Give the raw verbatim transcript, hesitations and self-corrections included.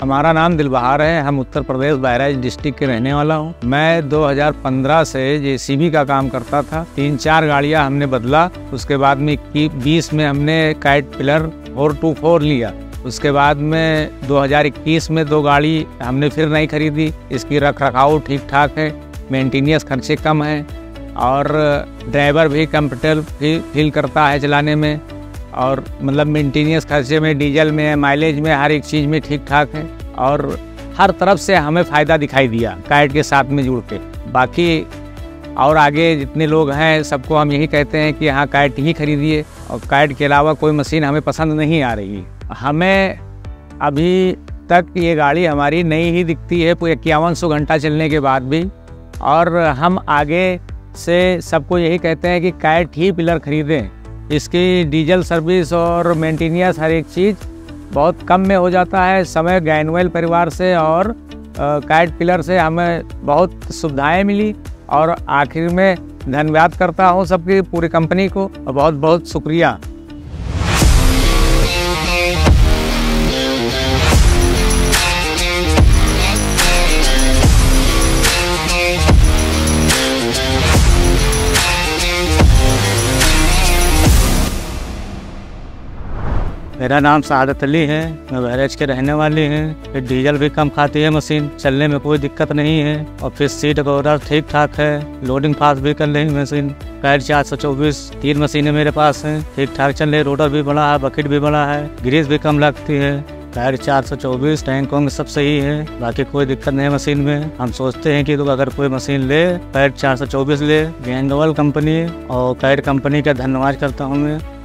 हमारा नाम दिलबहार है। हम उत्तर प्रदेश बहराइच डिस्ट्रिक्ट के रहने वाला हूँ। मैं दो हज़ार पंद्रह से जे सी बी का काम करता था। तीन चार गाड़ियाँ हमने बदला। उसके बाद में बीस में हमने कैटरपिलर फोर टू फोर लिया। उसके बाद में दो हज़ार इक्कीस में दो गाड़ी हमने फिर नहीं खरीदी। इसकी रख रखाव ठीक ठाक है, मेंटेनेंस खर्चे कम हैं और ड्राइवर भी कंफर्टेबल भी फील करता है चलाने में, और मतलब मेंटेनेंस खर्चे में, डीजल में, माइलेज में, हर एक चीज़ में ठीक ठाक है और हर तरफ से हमें फ़ायदा दिखाई दिया कैट के साथ में जुड़ के। बाकी और आगे जितने लोग हैं सबको हम यही कहते हैं कि हाँ, कैट ही खरीदिए और कैट के अलावा कोई मशीन हमें पसंद नहीं आ रही। हमें अभी तक ये गाड़ी हमारी नई ही दिखती है इक्यावन सौ घंटा चलने के बाद भी, और हम आगे से सबको यही कहते हैं कि कैट ही पिलर खरीदें। इसकी डीजल सर्विस और मेंटेनेंस हर एक चीज़ बहुत कम में हो जाता है। समय गैनवेल परिवार से और कैट पिलर से हमें बहुत सुविधाएं मिली और आखिर में धन्यवाद करता हूं सबकी, पूरी कंपनी को बहुत बहुत शुक्रिया। मेरा नाम शादत अली है, मैं बहराइच के रहने वाली हैं। फिर डीजल भी कम खाती है मशीन, चलने में कोई दिक्कत नहीं है, और फिर सीट वगैरह ठीक ठाक है, लोडिंग फास्ट भी कर रही मशीन। कैट चार सौ चौबीस तीन मशीनें मेरे पास हैं, ठीक ठाक चल रही। रोडर भी बड़ा है, बकेट भी बड़ा है, ग्रीस भी कम लगती है। कैट चार सौ चौबीस टैंक वंक सब सही है, बाकी कोई दिक्कत नहीं है मशीन में। हम सोचते हैं कि तो अगर कोई मशीन ले, कैट चार सौ चौबीस ले। गैनवेल कंपनी और कैट कंपनी का धन्यवाद करता हूँ मैं।